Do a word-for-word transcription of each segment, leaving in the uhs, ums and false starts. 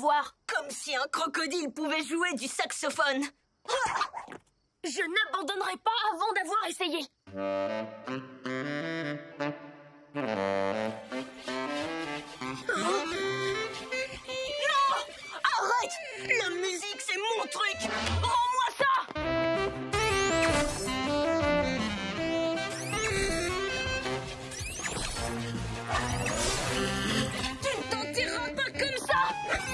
voir. Comme si un crocodile pouvait jouer du saxophone. Je n'abandonnerai pas avant d'avoir essayé. Non! Arrête! La musique, c'est mon truc! Rends-moi ça! Tu ne t'en tireras pas comme ça! Wow!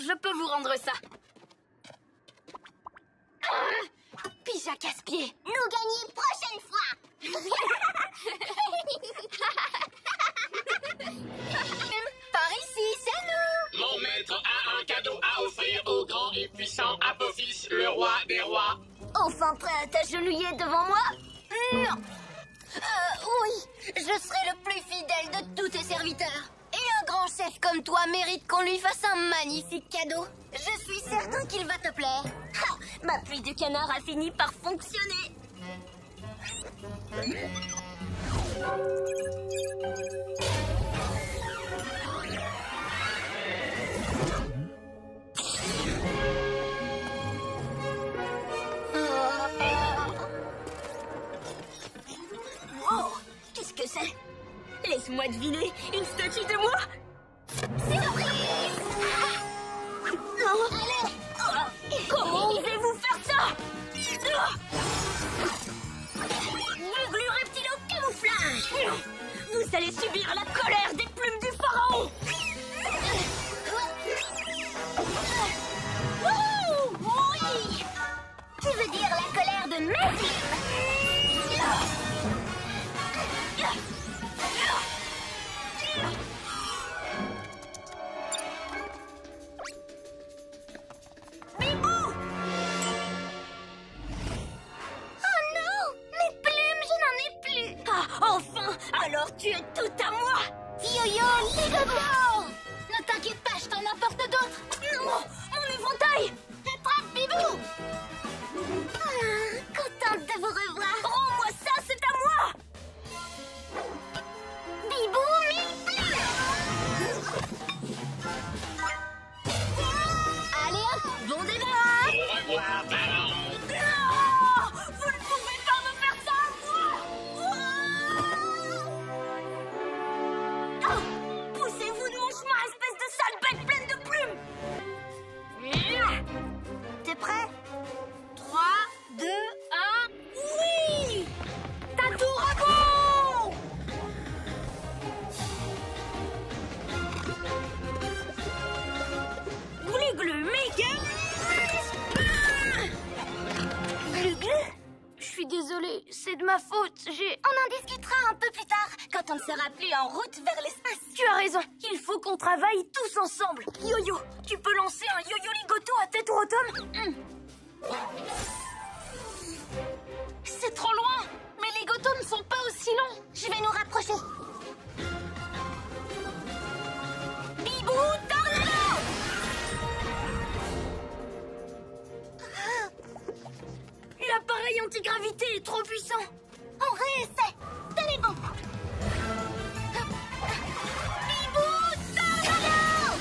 Je peux vous rendre ça. Ah, Pyja casse-pied. Nous gagnons prochaine fois. Par ici, salut. Mon maître a un cadeau à offrir au grand et puissant Apophis, le roi des rois. Enfin prêt à t'agenouiller devant moi? Non. Euh, oui, je serai le plus fidèle de tous tes serviteurs. Chef comme toi mérite qu'on lui fasse un magnifique cadeau. Je suis certain qu'il va te plaire. Ha! Ma pluie de canard a fini par fonctionner. Wow! Qu'est-ce que c'est? Laisse-moi deviner, une statue de moi? Comment osez-vous faire ça? Gluglu reptile au camouflage! Vous allez subir la colère des plumes du pharaon! Oh, oui! Tu veux dire la colère de mes plumes? c'est de ma faute, j'ai... On en discutera un peu plus tard, quand on ne sera plus en route vers l'espace. Tu as raison, il faut qu'on travaille tous ensemble. Yoyo, tu peux lancer un yoyo ligoto à tête rotom? Mmh. C'est trop loin, mes ligotos ne sont pas aussi longs. Je vais nous rapprocher. Bibou, tornado! L'appareil antigravité est trop puissant. On réessaie. Tenez-vous. Bibou, tornado!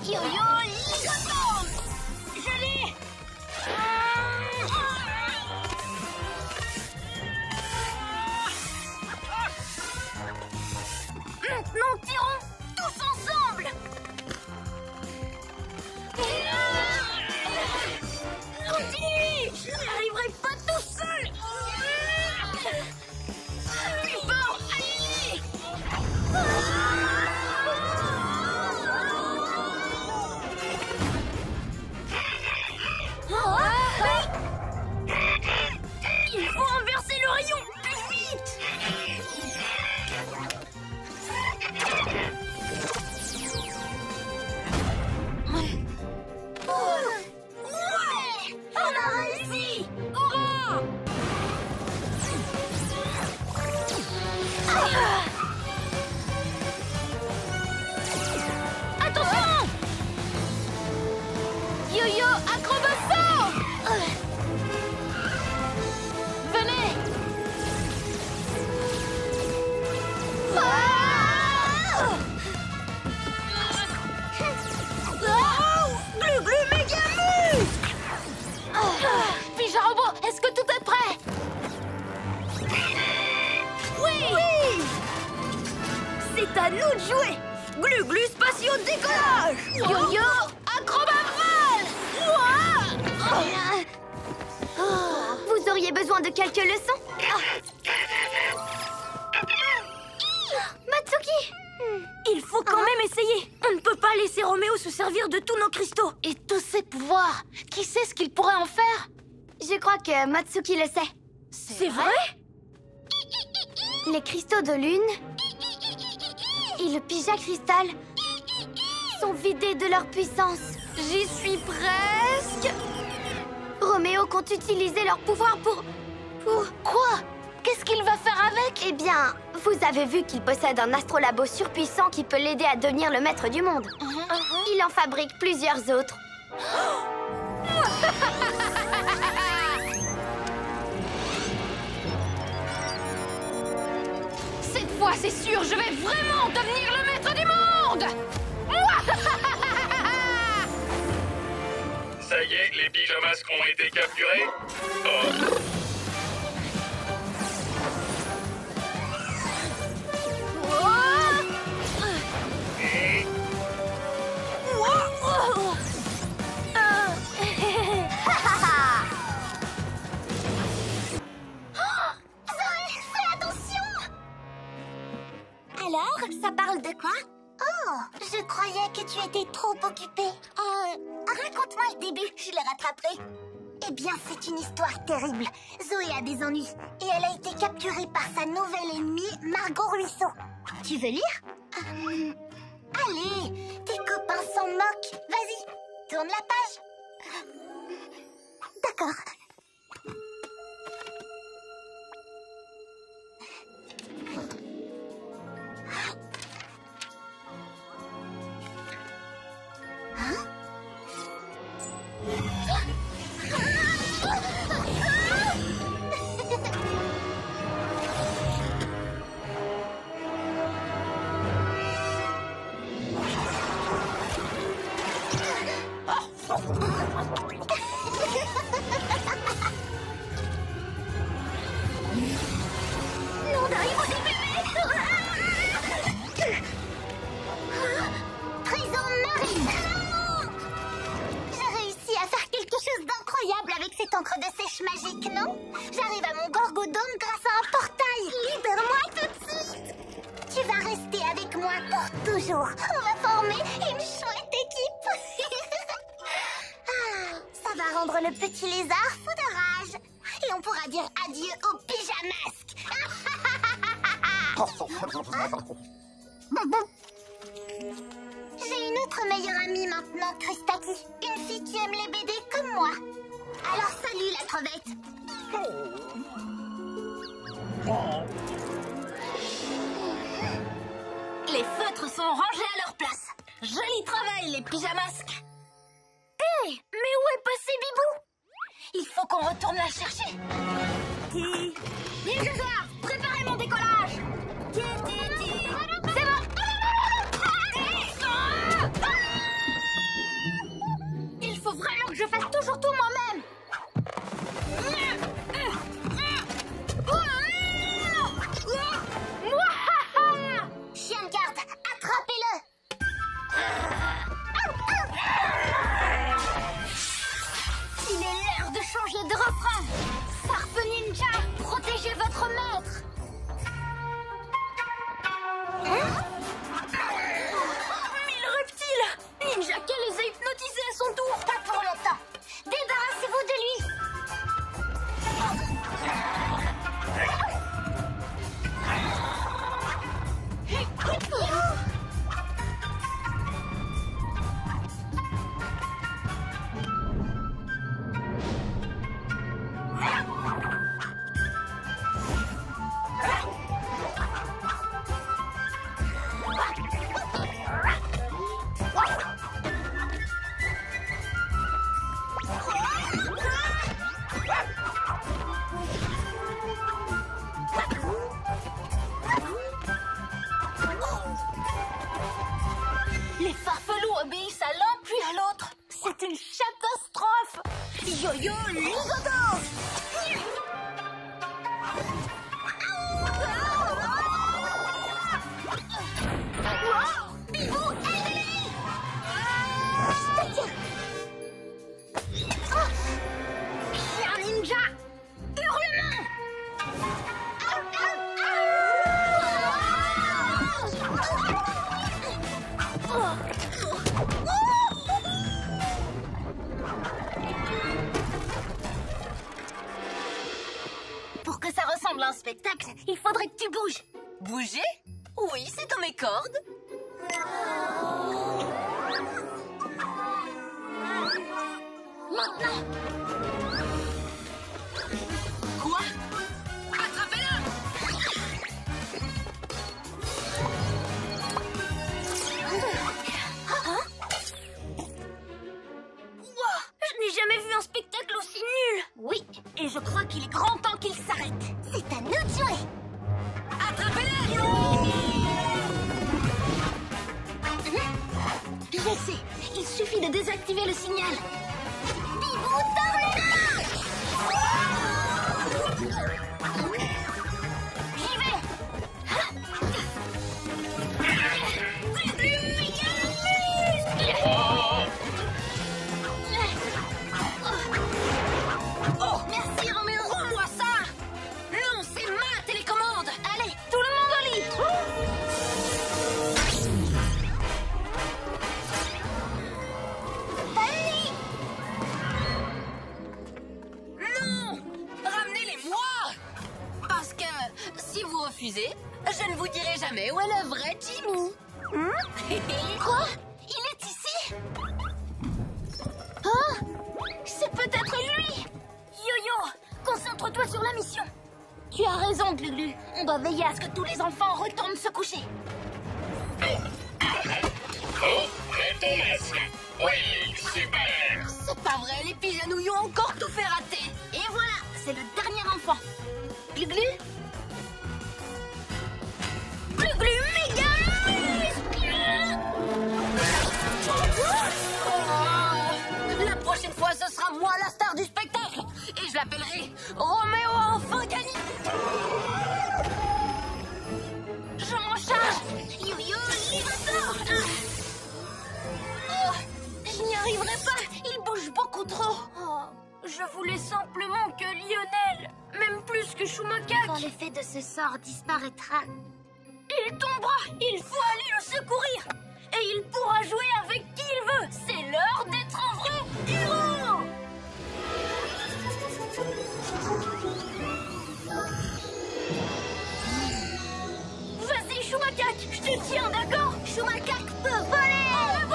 Oh Yoyo, ligoton! Je l'ai! Maintenant, tirons tous ensemble. Continue. Je n'arriverai pas tout seul. Plus fort, allez. Il faut inverser le rayon. Plus vite. Ouais! On a réussi! Hurrah! Ah! Attention! Yoyo, acrobat-saut! Venez! Ah! Pyja-Robot, est-ce que tout est prêt? Oui! Oui! C'est à nous de jouer! Gluglu spatio décollage! Yoyo, acrobat-vol! Oh. Vous auriez besoin de quelques leçons? Matsuki! Il faut quand ah. même essayer. On ne peut pas laisser Roméo se servir de tous nos cristaux. Et tous ses pouvoirs. Qui sait ce qu'il pourrait en faire? Je crois que Matsuki le sait. C'est vrai, vrai. Les cristaux de lune et le Pyja-Cristal sont vidés de leur puissance. J'y suis presque. Roméo compte utiliser leur pouvoir pour... Pour... Quoi? Qu'est-ce qu'il va faire avec? Eh bien, vous avez vu qu'il possède un astrolabo surpuissant qui peut l'aider à devenir le maître du monde. Mmh, mmh. Il en fabrique plusieurs autres. Cette fois, c'est sûr, je vais vraiment devenir le maître du monde! Ça y est, les pyjamasques ont été capturés. Oh. Alors, ça parle de quoi? Oh, je croyais que tu étais trop occupée. Euh, raconte-moi le début, je l'ai rattrapé. Eh bien, c'est une histoire terrible. Zoé a des ennuis et elle a été capturée par sa nouvelle ennemie, Margot Ruisseau. Tu veux lire? euh, Allez, tes copains s'en moquent. Vas-y, tourne la page. D'accord. Moi, Pour toujours, on va former une chouette équipe. Ah, ça va rendre le petit lézard fou de rage. Et on pourra dire adieu au Pyjamasques. J'ai une autre meilleure amie maintenant, Krustaku. Une fille qui aime les B D comme moi. Alors salut la crevette. Oh. Oh. Les feutres sont rangés à leur place. Joli travail les pyjamasques. Hé, hey, mais où est passé Bibou? Il faut qu'on retourne la chercher. Qui? Ninjaka, préparez mon décollage. Qui, qui, qui? C'est bon. Il faut vraiment que je fasse toujours tout moi-même. Chien de garde, attrapez-le. Il est l'heure de changer de refrain. Sarpe ninja, protégez votre maître. Hein? Ninjaka les a hypnotisés à son tour. Pas pour longtemps. Débarrassez-vous de lui. Yoyo, Ligodo! Bibou, aide-les! Je te tiens! Pierre Ninja! Hurlement! Un spectacle, il faudrait que tu bouges. Bouger? Oui, c'est dans mes cordes. Maintenant! Quoi? Attrapez-le! Wow, je n'ai jamais vu un spectacle aussi nul. Oui, et je crois qu'il est grand temps qu'il s'arrête. C'est à nous de jouer. Attrapez-le. Je sais, il suffit de désactiver le signal. Bibou, tornez-la. J'y vais. Oh, merci Roméo. Rends-moi ça. Non, c'est ma télécommande. Allez, tout le monde au lit. Allez. Non, ramenez-les-moi. Parce que si vous refusez, je ne vous dirai jamais où est le vrai Jimmy. Hmm? Quoi? Il est ici? Oh, c'est peut-être lui. Yoyo, concentre-toi sur la mission. Tu as raison, Gluglu. On doit veiller à ce que tous les enfants retournent se coucher. Oui, super. C'est pas vrai, les pigeons nous ont encore tout fait rater. Et voilà, c'est le dernier enfant. Gluglu. Gluglu, méga muscle. La prochaine fois, ce sera moi la star du spectacle. Et je l'appellerai Roméo a enfin gagné. Je m'en charge. Yoyo, libère-toi. Oh, je n'y arriverai pas. Il bouge beaucoup trop. Oh, je voulais simplement que Lionel, même plus que Chou-Macaque. Quand l'effet de ce sort disparaîtra, il tombera, il faut aller le secourir. Et il pourra jouer avec qui il veut. C'est l'heure d'être un vrai héros. Vas-y, Chou-Macaque, je te tiens, d'accord? Chou-Macaque peut voler. Oh, bon.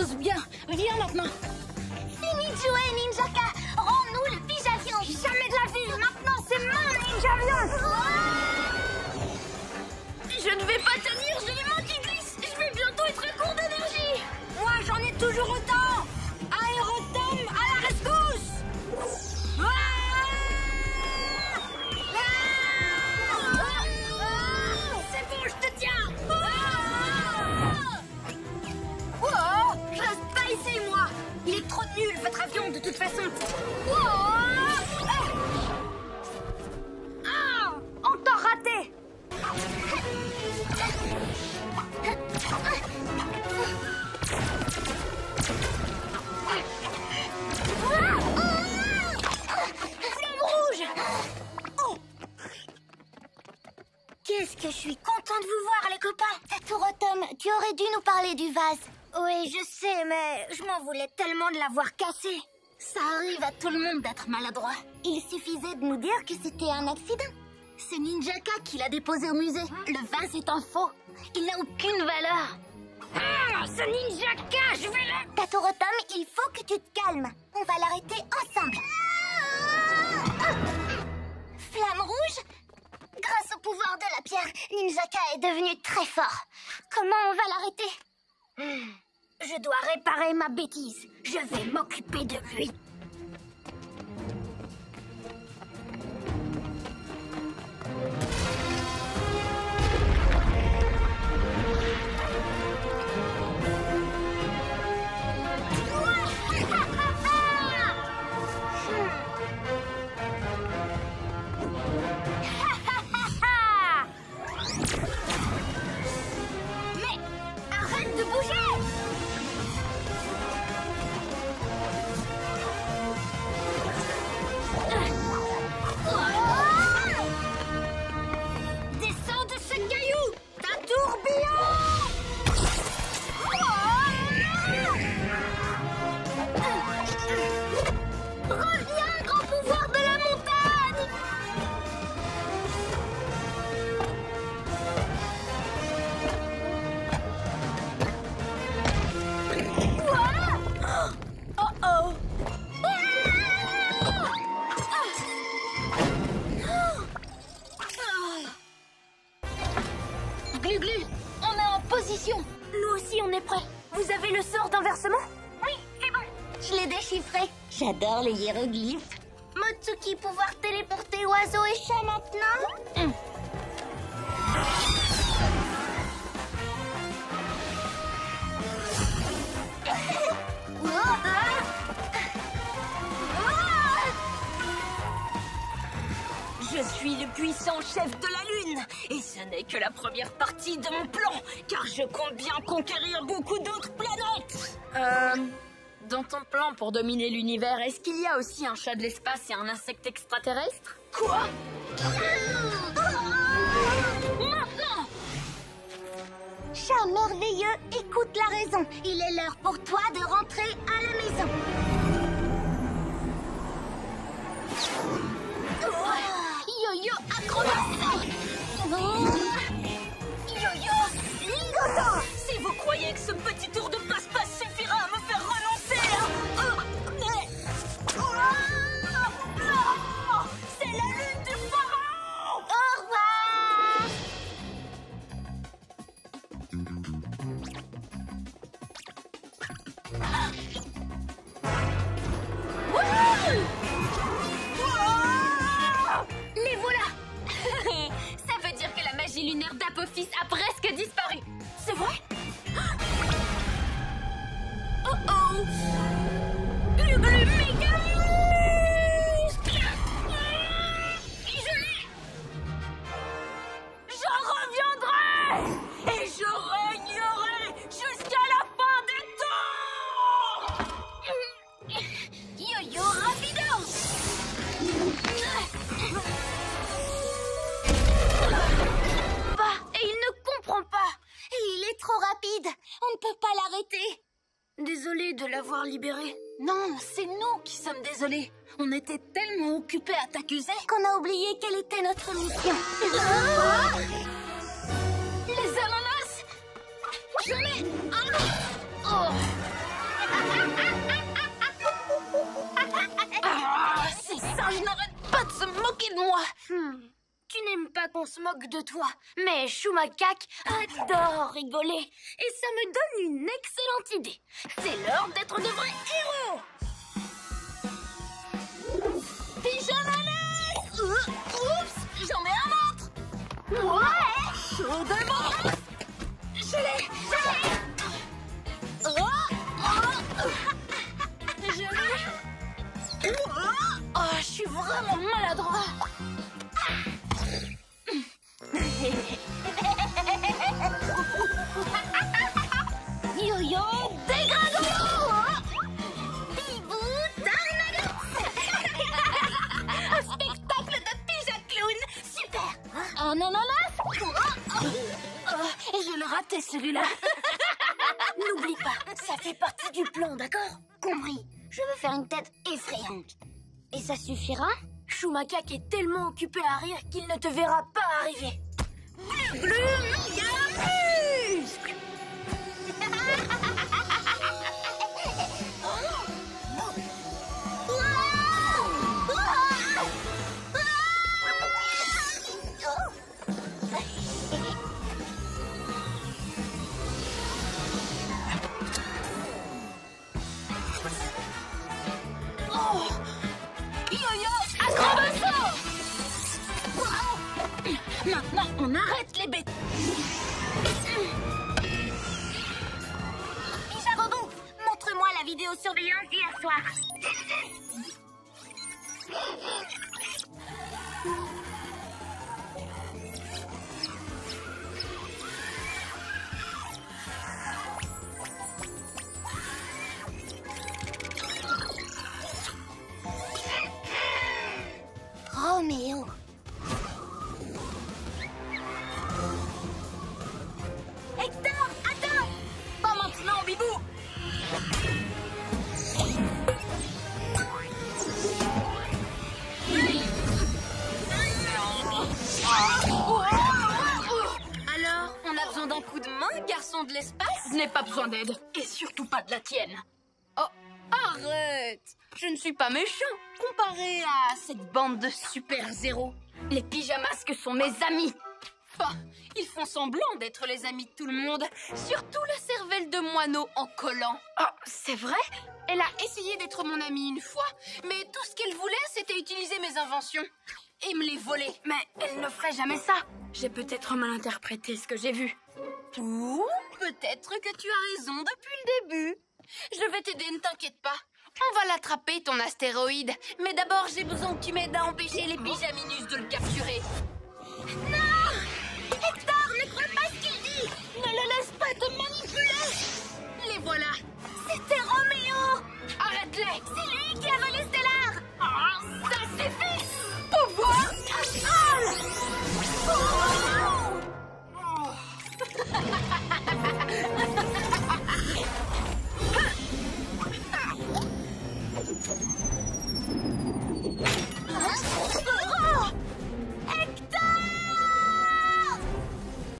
tous bien. Viens maintenant. Fini de jouer, Ninjaka. Rends-nous le Pyjavion. Jamais de la vie. Maintenant, c'est mon Ninjavion. Je ne vais pas tenir. J'ai les mains qui glissent. Je vais bientôt être à court d'énergie. Moi, j'en ai toujours autant. Aérotom à la rescousse. Ah Il est trop nul, votre avion, de toute façon. Wow ah Encore raté. Flamme rouge. Oh Qu'est-ce que je suis contente de vous voir, les copains. Tourotom, tu aurais dû nous parler du vase. Oui, je sais, mais je m'en voulais tellement de l'avoir cassé. Ça arrive à tout le monde d'être maladroit. Il suffisait de nous dire que c'était un accident. C'est Ninjaka qui l'a déposé au musée. Le vase est un faux. Il n'a aucune valeur. Ah, ce Ninjaka, je vais le... Tatorotom, il faut que tu te calmes. On va l'arrêter ensemble. Ah ah Flamme rouge ? Grâce au pouvoir de la pierre, Ninjaka est devenu très fort. Comment on va l'arrêter ? Je dois réparer ma bêtise. Je vais m'occuper de lui. J'adore les hiéroglyphes. Motsuki, pouvoir téléporter oiseaux et chats maintenant? mmh. Je suis le puissant chef de la Lune. Et ce n'est que la première partie de mon plan, car je compte bien conquérir beaucoup d'autres planètes. Euh... Dans ton plan pour dominer l'univers, est-ce qu'il y a aussi un chat de l'espace et un insecte extraterrestre? Quoi? Maintenant! Chat merveilleux, écoute la raison. Il est l'heure pour toi de rentrer à la maison. Yoyo acrobatique! Yoyo lingotant! Si vous croyez que ce petit tour de passe-passe suffira à me faire renoncer. C'est la lune du pharaon. Au revoir. Les voilà. Ça veut dire que la magie lunaire d'Apophis a presque disparu. C'est vrai? Oh oh Gluglu méga. Et je l'ai. J'en reviendrai. Et je régnerai jusqu'à la fin des temps. Yoyo rapido. Bah, et il ne comprend pas. Il est trop rapide. On ne peut pas l'arrêter. Désolée de l'avoir libéré. Non, c'est nous qui sommes désolés. On était tellement occupés à t'accuser qu'on a oublié quelle était notre mission. Ah Les ananas. Je mets un... Oh moi. Hmm. Tu n'aimes pas qu'on se moque de toi, mais Chou-Macaque adore rigoler. Et ça me donne une excellente idée. C'est l'heure d'être de vrais héros. Pyjamasques! Oups, j'en ai un autre. Ouais, chaud de mort. Je l'ai, je l'ai. Oh, oh. Je l'ai. Oh, je suis vraiment maladroit. Yoyo, dégradons! Bibou, darnagas! Un spectacle de pyja-clown! Super! Un ananas! Oh, oh. Oh, je le ratais celui-là! N'oublie pas, ça fait partie du plan, d'accord? Compris, je veux faire une tête effrayante. Et ça suffira? Chou-Macaque est tellement occupé à rire qu'il ne te verra pas arriver. Gluglu, méga muscle. Maintenant, on arrête les bêtes. Pyja-Robot, montre-moi la vidéo surveillance d'hier soir. Roméo. Garçon de l'espace, je n'ai pas besoin d'aide. Et surtout pas de la tienne. Oh, arrête. Je ne suis pas méchant comparé à cette bande de super zéros. Les pyjamasques sont mes amis. Enfin, ils font semblant d'être les amis de tout le monde. Surtout la cervelle de moineau en collant. Oh, c'est vrai. Elle a essayé d'être mon amie une fois. Mais tout ce qu'elle voulait, c'était utiliser mes inventions. Et me les voler. Mais elle ne ferait jamais ça. J'ai peut-être mal interprété ce que j'ai vu. Ou peut-être que tu as raison depuis le début. Je vais t'aider, ne t'inquiète pas. On va l'attraper, ton astéroïde. Mais d'abord, j'ai besoin que tu m'aides à empêcher les pyjaminus de le capturer. Non! Hector, ne crois pas ce qu'il dit! Ne le laisse pas te manipuler! Les voilà! C'était Roméo! Arrête-les! C'est lui qui a volé Stellar! Oh, ça suffit!